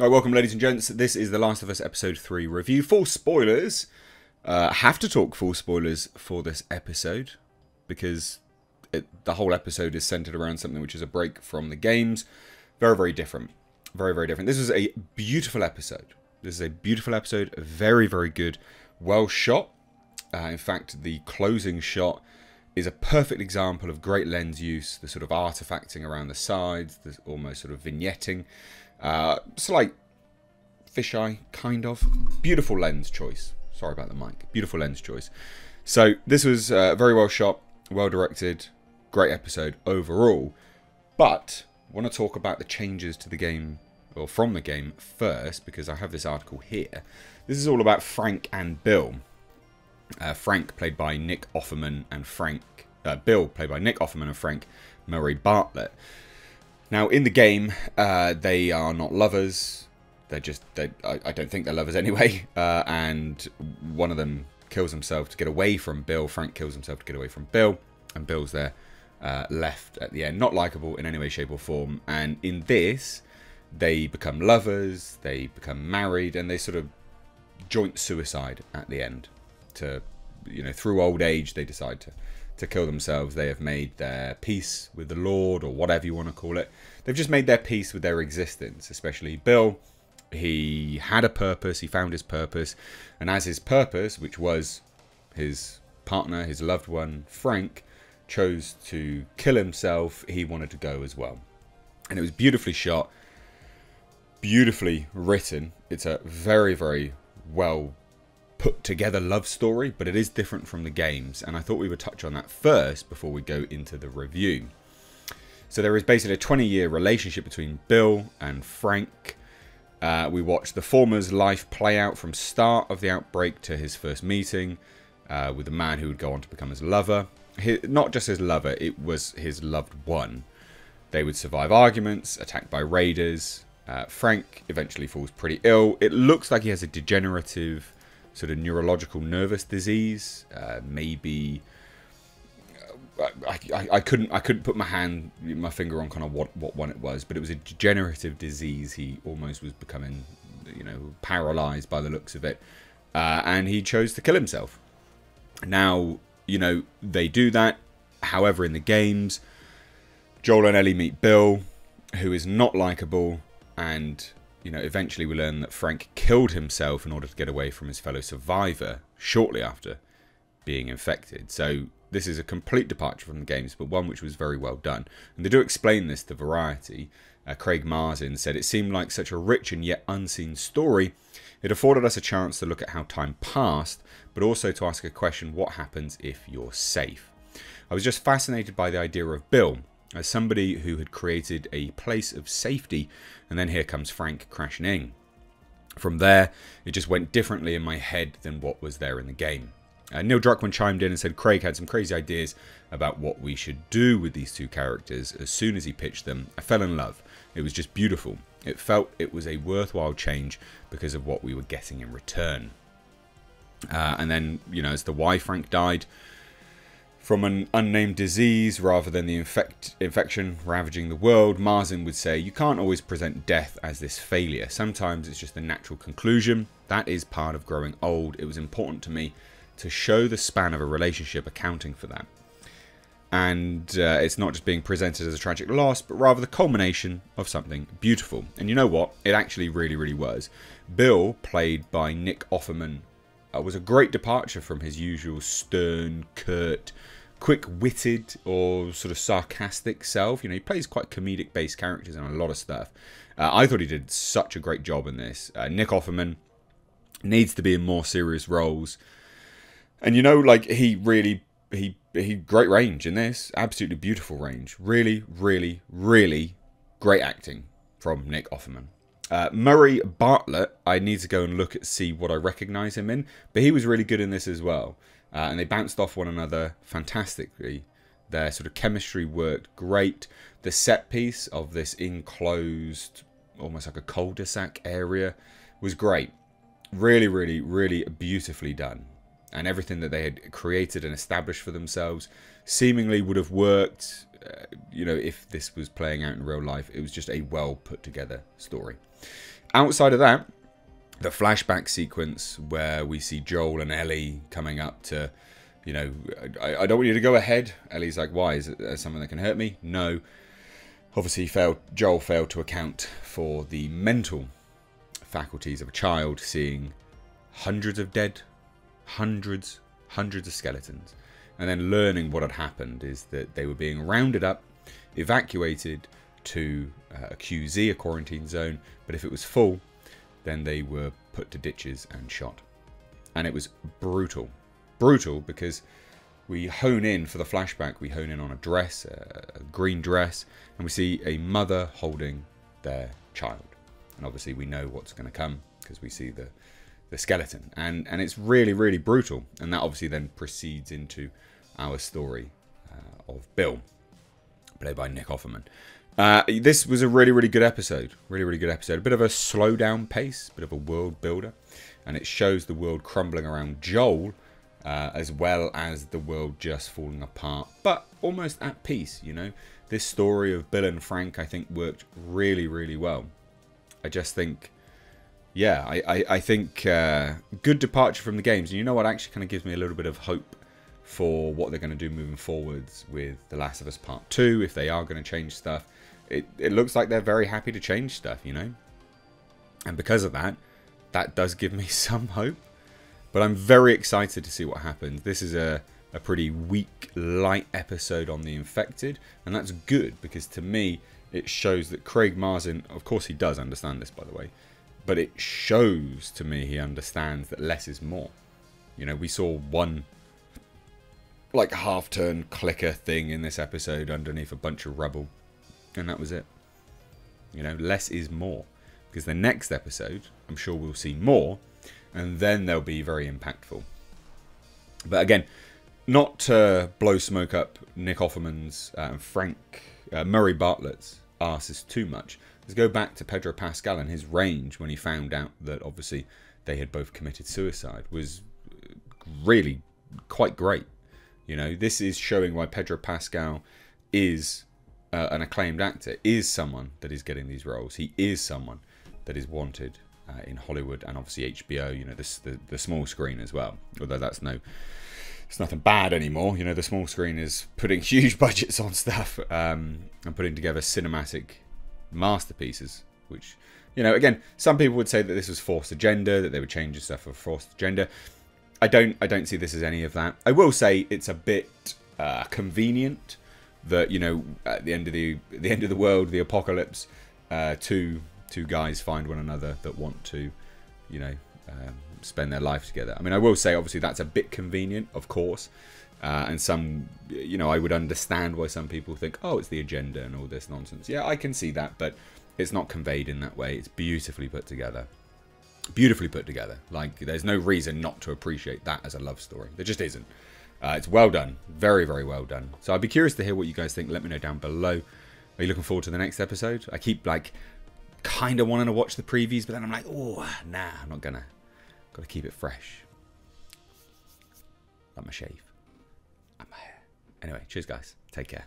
Right, welcome ladies and gents, this is The Last of Us Episode 3 review. Full spoilers. Have to talk full spoilers for this episode, because the whole episode is centered around something which is a break from the games. Very, very different. Very, very different. This is a beautiful episode. This is a beautiful episode. Very, very good. Well shot. In fact, the closing shot is a perfect example of great lens use. The sort of artifacting around the sides, the almost sort of vignetting. Slight fisheye, kind of. Beautiful lens choice. Sorry about the mic. Beautiful lens choice. So this was very well shot, well directed, great episode overall. But I want to talk about the changes to the game, or from the game, first, because I have this article here. This is all about Frank and Bill. Frank, played by Nick Offerman, and Bill, played by Nick Offerman and Frank Murray Bartlett. Now, in the game, they are not lovers. They're just... I don't think they're lovers anyway. And one of them kills himself to get away from Bill. Frank kills himself to get away from Bill. And Bill's there, left at the end. Not likeable in any way, shape, or form. And in this, they become lovers. They become married. And they sort of joint suicide at the end. To, you know, through old age, they decide to kill themselves. They have made their peace with the Lord, or whatever you want to call it. They've just made their peace with their existence, especially Bill. He had a purpose, he found his purpose, and as his purpose, which was his partner, his loved one, Frank, chose to kill himself, he wanted to go as well. And it was beautifully shot, beautifully written. It's a very, very well put together love story, but it is different from the games, and I thought we would touch on that first before we go into the review. So there is basically a 20-year relationship between Bill and Frank. We watch the former's life play out from start of the outbreak to his first meeting with a man who would go on to become his lover. Not just his lover, it was his loved one. They would survive arguments, attacked by raiders. Frank eventually falls pretty ill. It looks like he has a degenerative sort of neurological nervous disease, maybe. I couldn't put my finger on kind of what one it was, but it was a degenerative disease. He almost was becoming, you know, paralyzed by the looks of it, and he chose to kill himself. Now, you know, they do that. However, in the games, Joel and Ellie meet Bill, who is not likable, and, you know, eventually we learn that Frank killed himself in order to get away from his fellow survivor shortly after being infected. So this is a complete departure from the games, but one which was very well done. And they do explain this to Variety. Craig Mazin said, "It seemed like such a rich and yet unseen story. It afforded us a chance to look at how time passed, but also to ask a question, what happens if you're safe? I was just fascinated by the idea of Bill, as somebody who had created a place of safety, and then here comes Frank crashing in. From there, it just went differently in my head than what was there in the game." Neil Druckmann chimed in and said, "Craig had some crazy ideas about what we should do with these two characters. As soon as he pitched them, I fell in love. It was just beautiful. It felt it was a worthwhile change because of what we were getting in return." And then, you know, as to why Frank died from an unnamed disease rather than the infection ravaging the world, Mazin would say, "You can't always present death as this failure. Sometimes it's just the natural conclusion. That is part of growing old. It was important to me to show the span of a relationship accounting for that. And it's not just being presented as a tragic loss, but rather the culmination of something beautiful." And you know what? It actually really, really was. Bill, played by Nick Offerman, was a great departure from his usual stern, curt, quick-witted or sort of sarcastic self. You know, he plays quite comedic-based characters in a lot of stuff. I thought he did such a great job in this. Nick Offerman needs to be in more serious roles. And, you know, like, he great range in this. Absolutely beautiful range. Really, really, really great acting from Nick Offerman. Murray Bartlett, I need to go and see what I recognise him in. But he was really good in this as well. And they bounced off one another fantastically. Their sort of chemistry worked great. The set piece of this enclosed, almost like a cul-de-sac area, was great. Really, really, really beautifully done. And everything that they had created and established for themselves seemingly would have worked, you know, if this was playing out in real life. It was just a well put together story. Outside of that, the flashback sequence where we see Joel and Ellie coming up to, you know, I don't want you to go ahead. Ellie's like, why? Is it something that can hurt me? No. Obviously, Joel failed to account for the mental faculties of a child seeing hundreds of dead, hundreds of skeletons, and then learning what had happened is that they were being rounded up, evacuated to a QZ, a quarantine zone, but if it was full, then they were put to ditches and shot. And it was brutal. Brutal because we hone in for the flashback, we hone in on a dress, a green dress, and we see a mother holding their child. And obviously we know what's going to come because we see the skeleton. And it's really, really brutal. And that obviously then proceeds into our story of Bill, played by Nick Offerman. This was a really, really good episode. Really, really good episode. A bit of a slow down pace, a bit of a world builder. And it shows the world crumbling around Joel, as well as the world just falling apart, but almost at peace, you know. This story of Bill and Frank, I think, worked really, really well. I just think, yeah, I think good departure from the games. And you know what, actually kind of gives me a little bit of hope for what they're going to do moving forwards with The Last of Us Part 2, if they are going to change stuff. It looks like they're very happy to change stuff, you know. And because of that, that does give me some hope. But I'm very excited to see what happens. This is a pretty weak, light episode on The Infected. And that's good, because to me, it shows that Craig Mazin, of course he does understand this, by the way, but it shows to me he understands that less is more. You know, we saw one, like, half-turn clicker thing in this episode underneath a bunch of rubble. And that was it. You know, less is more. Because the next episode, I'm sure we'll see more, and then they'll be very impactful. But again, not to blow smoke up Nick Offerman's and Murray Bartlett's arses too much. Let's go back to Pedro Pascal and his range when he found out that obviously they had both committed suicide was really quite great. You know, this is showing why Pedro Pascal is an acclaimed actor, is someone that is getting these roles. He is someone that is wanted in Hollywood, and obviously HBO, you know, the small screen as well. Although that's it's nothing bad anymore. You know, the small screen is putting huge budgets on stuff and putting together cinematic masterpieces, which, you know, again, some people would say that this was forced agenda, that they were changing stuff for forced agenda. I don't see this as any of that. I will say it's a bit convenient that, you know, at the end of the end of the world, the apocalypse, two guys find one another that want to, you know, spend their life together. I mean, I will say, obviously, that's a bit convenient, of course. And some, you know, I would understand why some people think, oh, it's the agenda and all this nonsense. Yeah, I can see that, but it's not conveyed in that way. It's beautifully put together. Beautifully put together. Like, there's no reason not to appreciate that as a love story. There just isn't. It's well done. Very, very well done. So I'd be curious to hear what you guys think. Let me know down below. Are you looking forward to the next episode? I keep, like, kind of wanting to watch the previews, but then I'm like, oh, nah, I'm not gonna. Gotta keep it fresh. Like my shave. And my hair. Anyway, cheers, guys. Take care.